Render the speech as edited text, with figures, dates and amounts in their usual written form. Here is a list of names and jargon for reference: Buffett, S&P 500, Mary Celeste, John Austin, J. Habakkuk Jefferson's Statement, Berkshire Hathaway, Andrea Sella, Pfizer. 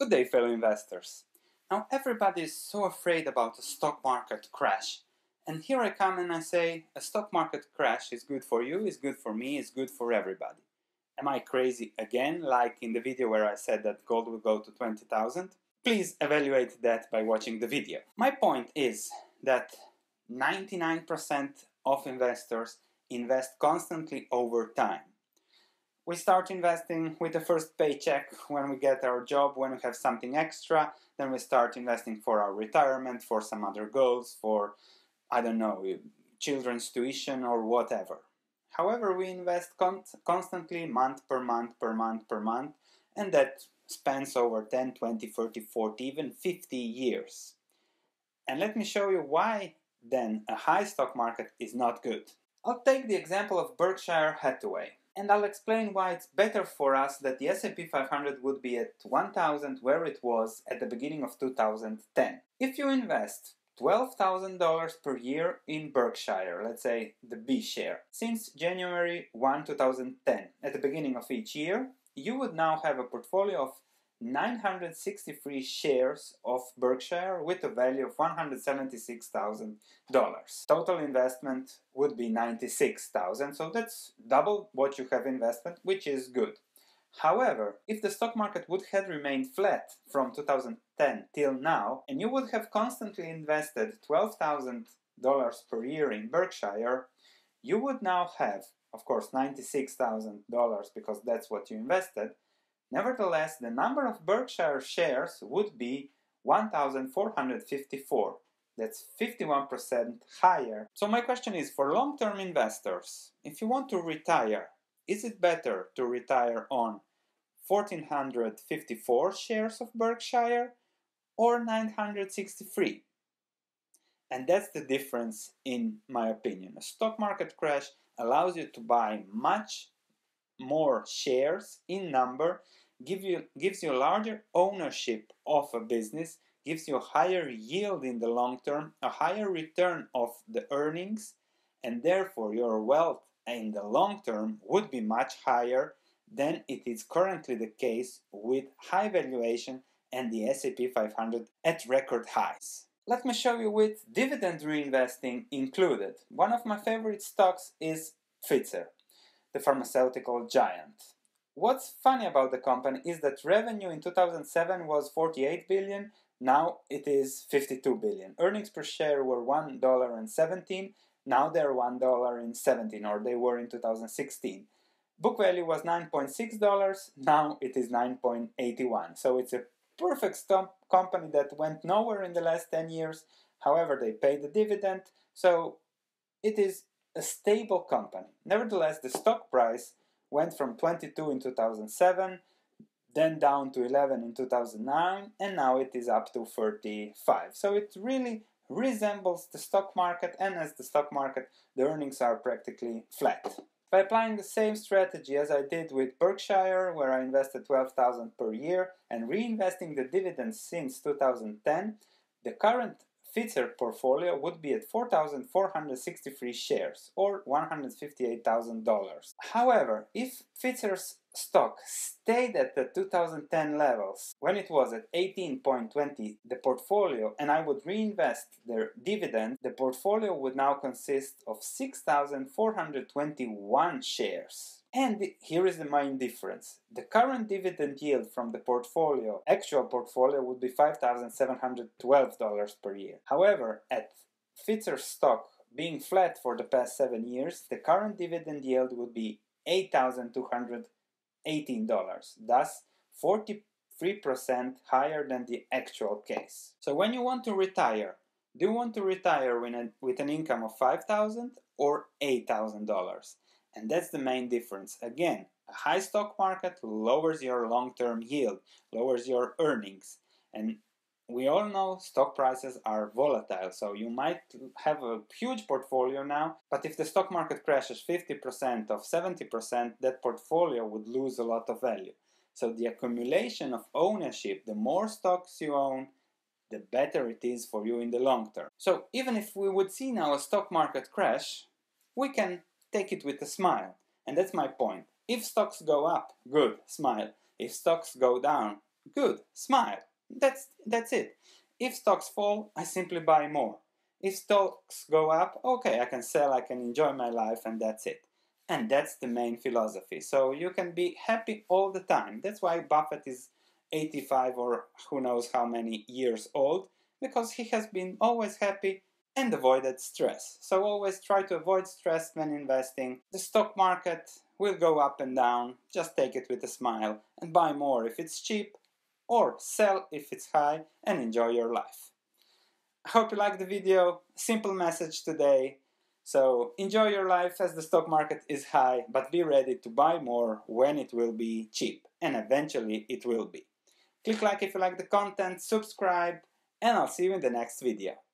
Good day, fellow investors. Now, everybody is so afraid about a stock market crash. And here I come and I say, a stock market crash is good for you, is good for me, is good for everybody. Am I crazy again, like in the video where I said that gold will go to 20,000? Please evaluate that by watching the video. My point is that 99% of investors invest constantly over time. We start investing with the first paycheck when we get our job, when we have something extra, then we start investing for our retirement, for some other goals, for, I don't know, children's tuition or whatever. However, we invest constantly month per month per month per month, and that spans over 10, 20, 30, 40, even 50 years. And let me show you why then a high stock market is not good. I'll take the example of Berkshire Hathaway. And I'll explain why it's better for us that the S&P 500 would be at 1,000 where it was at the beginning of 2010. If you invest $12,000 per year in Berkshire, let's say the B share, since January 1, 2010, at the beginning of each year, you would now have a portfolio of 963 shares of Berkshire with a value of $176,000. Total investment would be $96,000, so that's double what you have invested, which is good. However, if the stock market would have remained flat from 2010 till now, and you would have constantly invested $12,000 per year in Berkshire, you would now have, of course, $96,000 because that's what you invested. Nevertheless, the number of Berkshire shares would be 1,454. That's 51% higher. So my question is, for long-term investors, if you want to retire, is it better to retire on 1,454 shares of Berkshire or 963? And that's the difference, in my opinion. A stock market crash allows you to buy much more shares in number, gives you a larger ownership of a business, gives you a higher yield in the long term, a higher return of the earnings, and therefore your wealth in the long term would be much higher than it is currently the case with high valuation and the S&P 500 at record highs. Let me show you with dividend reinvesting included. One of my favorite stocks is Pfizer, the pharmaceutical giant. What's funny about the company is that revenue in 2007 was 48 billion, now it is 52 billion. Earnings per share were $1.17, now they're $1.17, or they were in 2016. Book value was $9.6, now it is $9.81. So it's a perfect company that went nowhere in the last 10 years. However, they paid the dividend, so it is a stable company. Nevertheless, the stock price went from 22 in 2007, then down to 11 in 2009, and now it is up to 35. So it really resembles the stock market, and as the stock market, the earnings are practically flat. By applying the same strategy as I did with Berkshire, where I invested $12,000 per year and reinvesting the dividends since 2010, the current Pfizer portfolio would be at 4,463 shares, or $158,000. However, if Pfizer's stock stayed at the 2010 levels, when it was at 18.20, the portfolio, and I would reinvest their dividend, the portfolio would now consist of 6,421 shares. And here is the main difference. The current dividend yield from the portfolio, actual portfolio, would be $5,712 per year. However, at Pfizer's stock being flat for the past 7 years, the current dividend yield would be $8,218, thus 43% higher than the actual case. So when you want to retire, do you want to retire with an income of $5,000 or $8,000? And that's the main difference. Again, a high stock market lowers your long-term yield, lowers your earnings. And we all know stock prices are volatile, so you might have a huge portfolio now, but if the stock market crashes 50% or 70%, that portfolio would lose a lot of value. So the accumulation of ownership, the more stocks you own, the better it is for you in the long term. So even if we would see now a stock market crash, we can take it with a smile. And that's my point. If stocks go up, good, smile. If stocks go down, Good, smile. That's it. If stocks fall, I simply buy more. If stocks go up, okay, I can sell, I can enjoy my life, and that's it. And that's the main philosophy. So you can be happy all the time. That's why Buffett is 85 or who knows how many years old, because he has been always happy and avoided stress. So always try to avoid stress when investing. The stock market will go up and down. Just take it with a smile and buy more if it's cheap, or sell if it's high, and enjoy your life. I hope you liked the video. Simple message today. So enjoy your life as the stock market is high, but be ready to buy more when it will be cheap, and eventually it will be. Click like if you like the content, subscribe, and I'll see you in the next video.